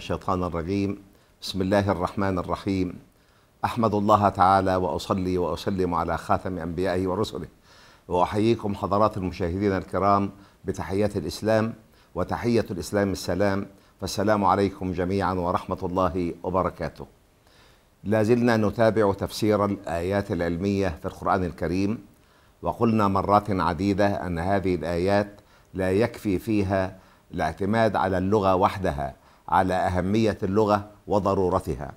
الشيطان الرجيم. بسم الله الرحمن الرحيم. أحمد الله تعالى وأصلي وأسلم على خاتم أنبيائه ورسله، وأحييكم حضرات المشاهدين الكرام بتحيات الإسلام، وتحية الإسلام السلام، فالسلام عليكم جميعا ورحمة الله وبركاته. لازلنا نتابع تفسير الآيات العلمية في القرآن الكريم، وقلنا مرات عديدة أن هذه الآيات لا يكفي فيها الاعتماد على اللغة وحدها، على أهمية اللغة وضرورتها،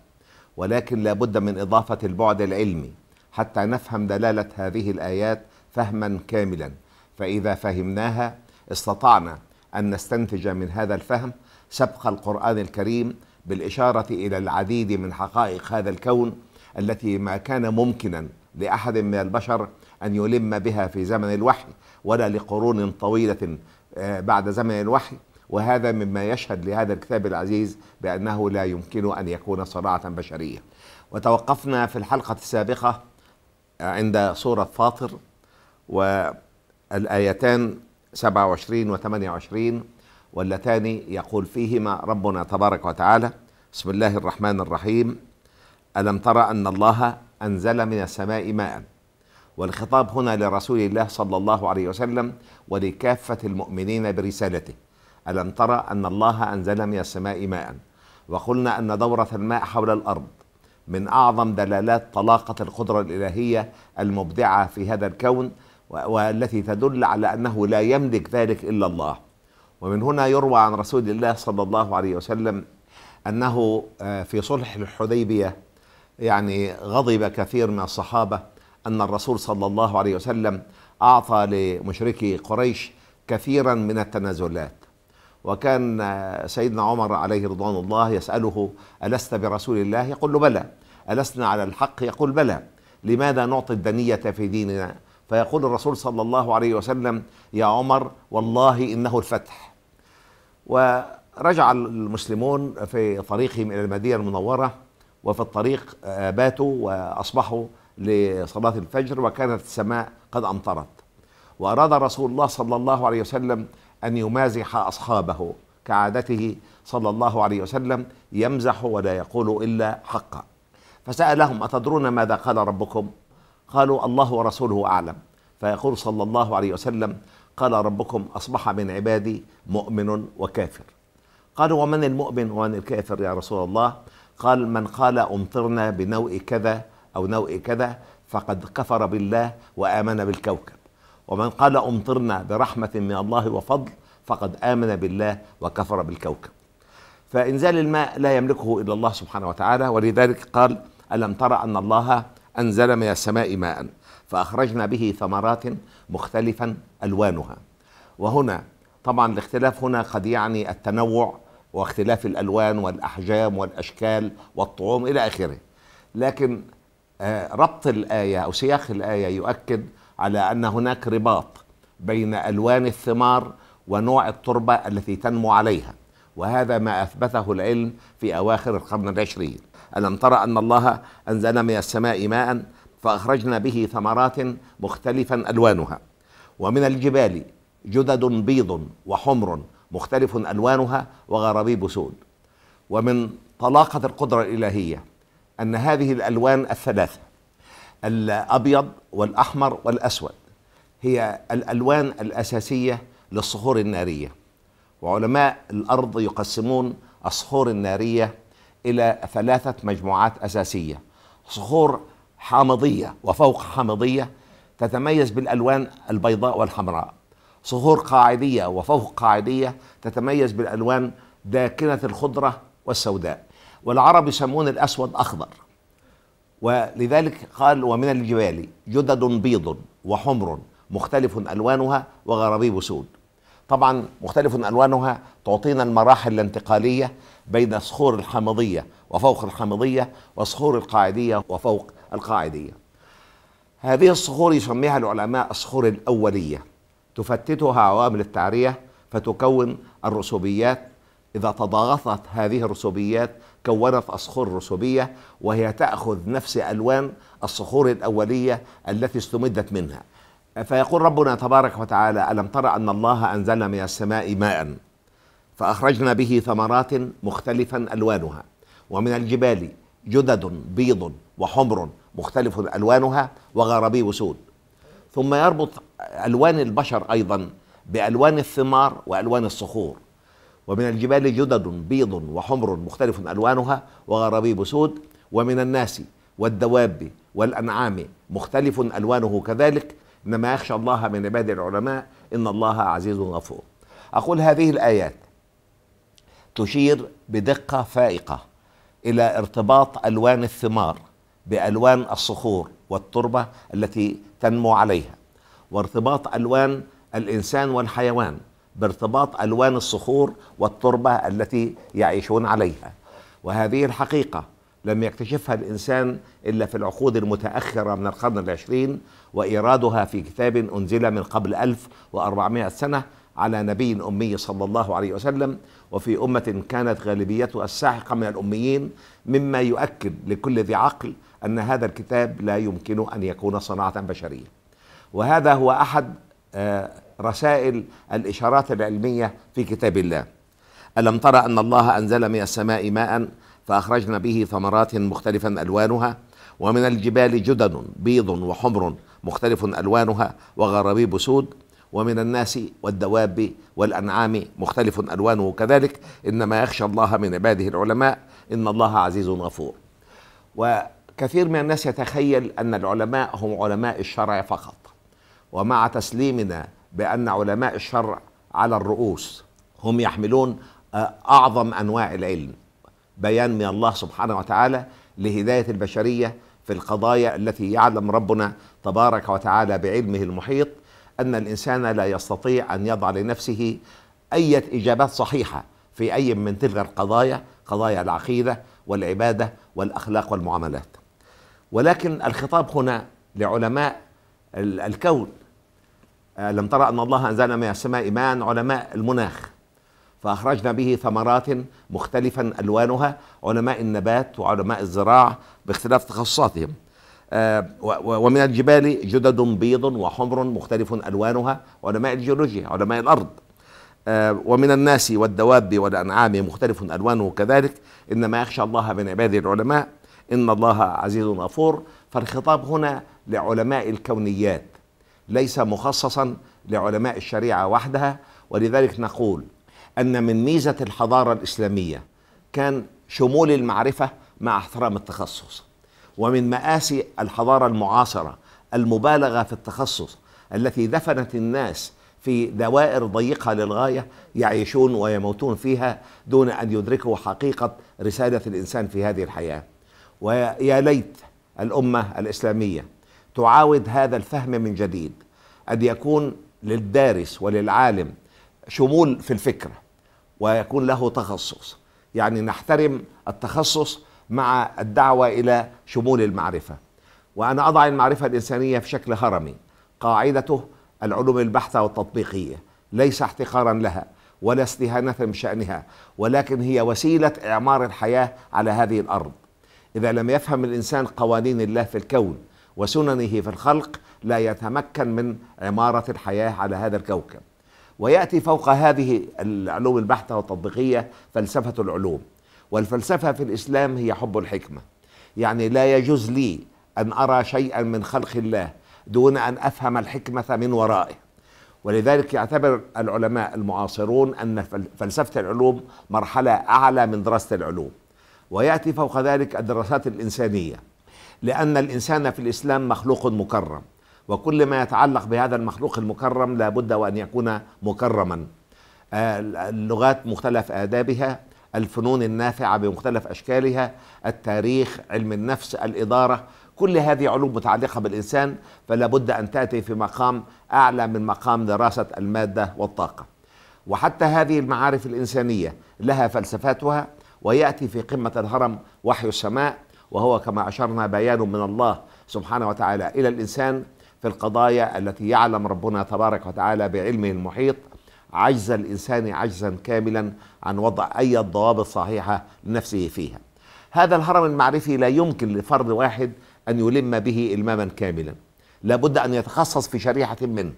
ولكن لا بد من إضافة البعد العلمي حتى نفهم دلالة هذه الآيات فهما كاملا. فإذا فهمناها استطعنا أن نستنتج من هذا الفهم سبق القرآن الكريم بالإشارة إلى العديد من حقائق هذا الكون التي ما كان ممكنا لأحد من البشر أن يلم بها في زمن الوحي ولا لقرون طويلة بعد زمن الوحي، وهذا مما يشهد لهذا الكتاب العزيز بأنه لا يمكن أن يكون صناعة بشرية. وتوقفنا في الحلقة السابقة عند سورة فاطر، والآيتان 27 و 28 واللتان يقول فيهما ربنا تبارك وتعالى: بسم الله الرحمن الرحيم. ألم تر أن الله أنزل من السماء ماء. والخطاب هنا لرسول الله صلى الله عليه وسلم ولكافة المؤمنين برسالته. ألم ترى أن الله أنزل من السماء ماء، وقلنا أن دورة الماء حول الأرض من أعظم دلالات طلاقة القدرة الإلهية المبدعة في هذا الكون، والتي تدل على أنه لا يملك ذلك إلا الله. ومن هنا يروى عن رسول الله صلى الله عليه وسلم أنه في صلح الحديبية يعني غضب كثير من الصحابة أن الرسول صلى الله عليه وسلم أعطى لمشركي قريش كثيرا من التنازلات، وكان سيدنا عمر عليه رضوان الله يسأله: ألست برسول الله؟ يقول له: بلى. ألسنا على الحق؟ يقول: بلى. لماذا نعطي الدنية في ديننا؟ فيقول الرسول صلى الله عليه وسلم: يا عمر، والله إنه الفتح. ورجع المسلمون في طريقهم إلى المدينة المنورة، وفي الطريق باتوا وأصبحوا لصلاة الفجر، وكانت السماء قد أمطرت. وأراد رسول الله صلى الله عليه وسلم أن يمازح أصحابه كعادته صلى الله عليه وسلم، يمزح ولا يقول إلا حقا. فسألهم: أتدرون ماذا قال ربكم؟ قالوا: الله ورسوله أعلم. فيقول صلى الله عليه وسلم: قال ربكم: أصبح من عبادي مؤمن وكافر. قالوا: ومن المؤمن ومن الكافر يا رسول الله؟ قال: من قال أمطرنا بنوء كذا أو نوء كذا فقد كفر بالله وآمن بالكوكب، ومن قال أمطرنا برحمة من الله وفضل فقد آمن بالله وكفر بالكوكب. فإنزال الماء لا يملكه إلا الله سبحانه وتعالى، ولذلك قال: ألم ترى أن الله أنزل من السماء ماء فأخرجنا به ثمرات مختلفا ألوانها. وهنا طبعا الاختلاف هنا قد يعني التنوع واختلاف الألوان والأحجام والأشكال والطعوم إلى آخره، لكن ربط الآية أو سياق الآية يؤكد على أن هناك رباط بين ألوان الثمار ونوع التربة التي تنمو عليها، وهذا ما أثبته العلم في أواخر القرن العشرين. ألم ترى أن الله أنزل من السماء ماء فأخرجنا به ثمرات مختلفا ألوانها، ومن الجبال جدد بيض وحمر مختلف ألوانها وغرابيب سود. ومن طلاقة القدرة الإلهية أن هذه الألوان الثلاثة، الأبيض والأحمر والأسود، هي الألوان الأساسية للصخور النارية. وعلماء الأرض يقسمون الصخور النارية إلى ثلاثة مجموعات أساسية: صخور حامضية وفوق حامضية تتميز بالألوان البيضاء والحمراء، صخور قاعدية وفوق قاعدية تتميز بالألوان داكنة الخضرة والسوداء، والعرب يسمون الأسود أخضر. ولذلك قال: ومن الجبال جدد بيض وحمر مختلف ألوانها وغرابيب سود. طبعا مختلف ألوانها تعطينا المراحل الانتقالية بين الصخور الحامضية وفوق الحامضية والصخور القاعدية وفوق القاعدية. هذه الصخور يسميها العلماء الصخور الأولية، تفتتها عوامل التعرية فتكون الرسوبيات. إذا تضاغطت هذه الرسوبيات كونت الصخور رسوبية، وهي تأخذ نفس ألوان الصخور الأولية التي استمدت منها. فيقول ربنا تبارك وتعالى: ألم ترى أن الله أنزل من السماء ماء فأخرجنا به ثمرات مختلفا ألوانها، ومن الجبال جدد بيض وحمر مختلف ألوانها وغرابيب سود. ثم يربط ألوان البشر أيضا بألوان الثمار وألوان الصخور. ومن الجبال جدد بيض وحمر مختلف ألوانها وغرابيب سود، ومن الناس والدواب والأنعام مختلف ألوانه كذلك، إنما يخشى الله من عباد العلماء إن الله عزيز غفور. أقول هذه الآيات تشير بدقة فائقة إلى ارتباط ألوان الثمار بألوان الصخور والتربة التي تنمو عليها، وارتباط ألوان الإنسان والحيوان بارتباط ألوان الصخور والتربة التي يعيشون عليها. وهذه الحقيقة لم يكتشفها الإنسان إلا في العقود المتأخرة من القرن العشرين، وإيرادها في كتاب أنزل من قبل 1400 سنة على نبي أمي صلى الله عليه وسلم، وفي أمة كانت غالبيتها الساحقة من الأميين، مما يؤكد لكل ذي عقل أن هذا الكتاب لا يمكن أن يكون صناعة بشرية. وهذا هو أحد رسائل الإشارات العلمية في كتاب الله. ألم ترى أن الله أنزل من السماء ماء فأخرجنا به ثمرات مختلفا ألوانها، ومن الجبال جدد بيض وحمر مختلف ألوانها وغرابيب سود، ومن الناس والدواب والأنعام مختلف ألوانه كذلك، إنما يخشى الله من عباده العلماء إن الله عزيز غفور. وكثير من الناس يتخيل أن العلماء هم علماء الشرع فقط، ومع تسليمنا بأن علماء الشرع على الرؤوس هم يحملون أعظم أنواع العلم، بيان من الله سبحانه وتعالى لهداية البشرية في القضايا التي يعلم ربنا تبارك وتعالى بعلمه المحيط أن الإنسان لا يستطيع أن يضع لنفسه أي إجابات صحيحة في أي من تلك القضايا، قضايا العقيدة والعبادة والأخلاق والمعاملات. ولكن الخطاب هنا لعلماء الكون. لم ترى أن الله أنزل من السماء ماء، علماء المناخ، فأخرجنا به ثمرات مختلفا ألوانها، علماء النبات وعلماء الزراعة باختلاف تخصصاتهم. ومن الجبال جدد بيض وحمر مختلف ألوانها، علماء الجيولوجيا، علماء الأرض. ومن الناس والدواب والأنعام مختلف ألوانه كذلك، إنما يخشى الله من عباده العلماء إن الله عزيز غفور. فالخطاب هنا لعلماء الكونيات ليس مخصصا لعلماء الشريعة وحدها. ولذلك نقول أن من ميزة الحضارة الإسلامية كان شمول المعرفة مع احترام التخصص، ومن مآسي الحضارة المعاصرة المبالغة في التخصص التي دفنت الناس في دوائر ضيقة للغاية يعيشون ويموتون فيها دون أن يدركوا حقيقة رسالة الإنسان في هذه الحياة. ويا ليت الأمة الإسلامية تعاود هذا الفهم من جديد، أن يكون للدارس وللعالم شمول في الفكرة ويكون له تخصص، يعني نحترم التخصص مع الدعوة إلى شمول المعرفة. وأنا أضع المعرفة الإنسانية في شكل هرمي قاعدته العلوم البحثة والتطبيقية، ليس احتقارا لها ولا استهانة بشأنها، ولكن هي وسيلة إعمار الحياة على هذه الأرض. إذا لم يفهم الإنسان قوانين الله في الكون وسننه في الخلق لا يتمكن من عمارة الحياة على هذا الكوكب. ويأتي فوق هذه العلوم البحثة والتطبيقية فلسفة العلوم. والفلسفة في الإسلام هي حب الحكمة، يعني لا يجوز لي أن أرى شيئا من خلق الله دون أن أفهم الحكمة من ورائه. ولذلك يعتبر العلماء المعاصرون أن فلسفة العلوم مرحلة أعلى من دراسة العلوم. ويأتي فوق ذلك الدراسات الإنسانية، لأن الإنسان في الإسلام مخلوق مكرم، وكل ما يتعلق بهذا المخلوق المكرم لا بد وأن يكون مكرما. اللغات مختلف آدابها، الفنون النافعة بمختلف أشكالها، التاريخ، علم النفس، الإدارة، كل هذه علوم متعلقة بالإنسان، فلا بد أن تأتي في مقام أعلى من مقام دراسة المادة والطاقة. وحتى هذه المعارف الإنسانية لها فلسفاتها. ويأتي في قمة الهرم وحي السماء، وهو كما أشرنا بيان من الله سبحانه وتعالى إلى الإنسان في القضايا التي يعلم ربنا تبارك وتعالى بعلمه المحيط عجز الإنسان عجزا كاملا عن وضع أي ضوابط صحيحة لنفسه فيها. هذا الهرم المعرفي لا يمكن لفرد واحد أن يلم به إلماما كاملا، لابد أن يتخصص في شريحة منه،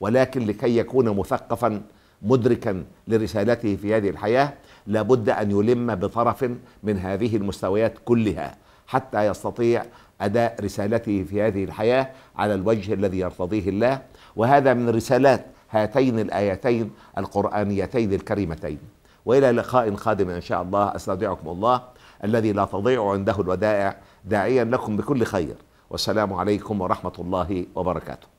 ولكن لكي يكون مثقفا مدركا لرسالته في هذه الحياة، لابد أن يلم بطرف من هذه المستويات كلها حتى يستطيع أداء رسالته في هذه الحياة على الوجه الذي يرتضيه الله. وهذا من رسالات هاتين الآيتين القرآنيتين الكريمتين. وإلى لقاء قادم إن شاء الله، أستودعكم الله الذي لا تضيع عنده الودائع، داعيا لكم بكل خير، والسلام عليكم ورحمة الله وبركاته.